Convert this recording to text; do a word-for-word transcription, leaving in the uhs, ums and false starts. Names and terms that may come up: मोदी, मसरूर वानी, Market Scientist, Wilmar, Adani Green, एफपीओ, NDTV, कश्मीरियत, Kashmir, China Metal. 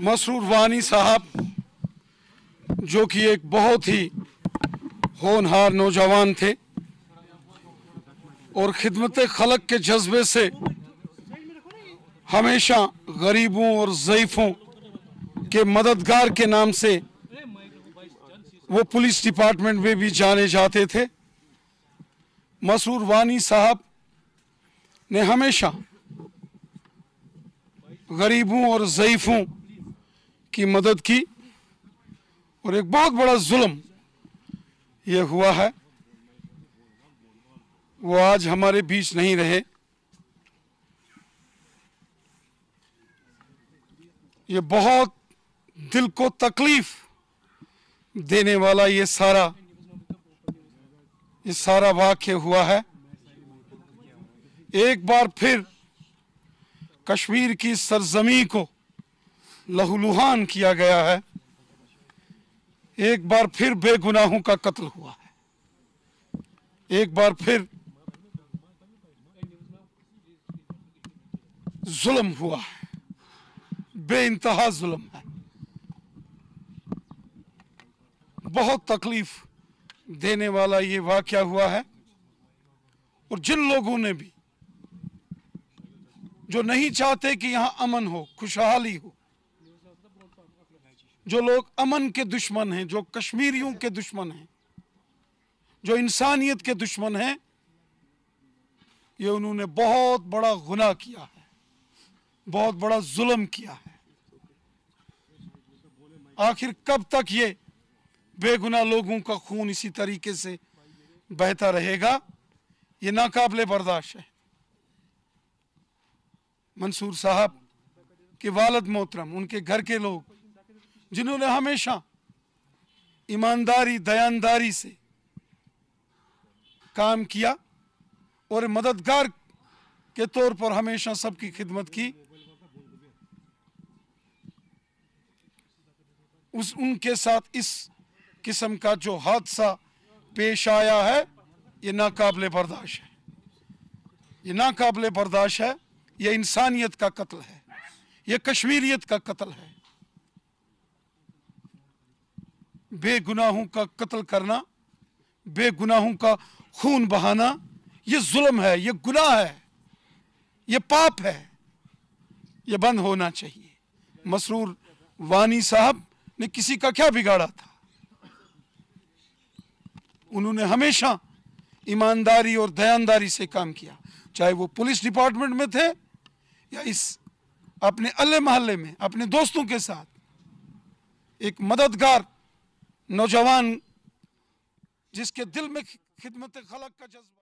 मसरूर वानी साहब जो कि एक बहुत ही होनहार नौजवान थे और खिदमत खलक के जज्बे से हमेशा गरीबों और ज़ईफ़ों के मददगार के नाम से वो पुलिस डिपार्टमेंट में भी जाने जाते थे। मसरूर वानी साहब ने हमेशा गरीबों और ज़ईफ़ों की मदद की और एक बहुत बड़ा जुल्म ये हुआ है। वो आज हमारे बीच नहीं रहे, ये बहुत दिल को तकलीफ देने वाला ये सारा ये सारा वाक़या हुआ है। एक बार फिर कश्मीर की सरजमी को लहूलुहान किया गया है, एक बार फिर बेगुनाहों का कत्ल हुआ है, एक बार फिर जुल्म हुआ है, बेइंतहा जुल्म है, बहुत तकलीफ देने वाला ये वाक़या हुआ है। और जिन लोगों ने भी जो नहीं चाहते कि यहाँ अमन हो, खुशहाली हो, जो लोग अमन के दुश्मन हैं, जो कश्मीरियों के दुश्मन हैं, जो इंसानियत के दुश्मन हैं, ये उन्होंने बहुत बड़ा गुनाह किया है, बहुत बड़ा जुल्म किया है। आखिर कब तक ये बेगुनाह लोगों का खून इसी तरीके से बहता रहेगा? ये नाकाबिले बर्दाश्त है। मंसूर साहब के वालिद मोहतरम, उनके घर के लोग जिन्होंने हमेशा ईमानदारी, दयानदारी से काम किया और मददगार के तौर पर हमेशा सबकी खिदमत की, उस उनके साथ इस किस्म का जो हादसा पेश आया है, ये नाकाबिले बर्दाश्त है, ये नाकाबिले बर्दाश्त है। ये इंसानियत का कत्ल है, ये कश्मीरियत का कत्ल है। बेगुनाहों का कत्ल करना, बेगुनाहों का खून बहाना, ये जुल्म है, ये गुनाह है, ये पाप है, ये बंद होना चाहिए। मसरूर वानी साहब ने किसी का क्या बिगाड़ा था? उन्होंने हमेशा ईमानदारी और दयानदारी से काम किया, चाहे वो पुलिस डिपार्टमेंट में थे या इस अपने अल्ले महल्ले में अपने दोस्तों के साथ। एक मददगार नौजवान जिसके दिल में खिदमत खलक का जज्बा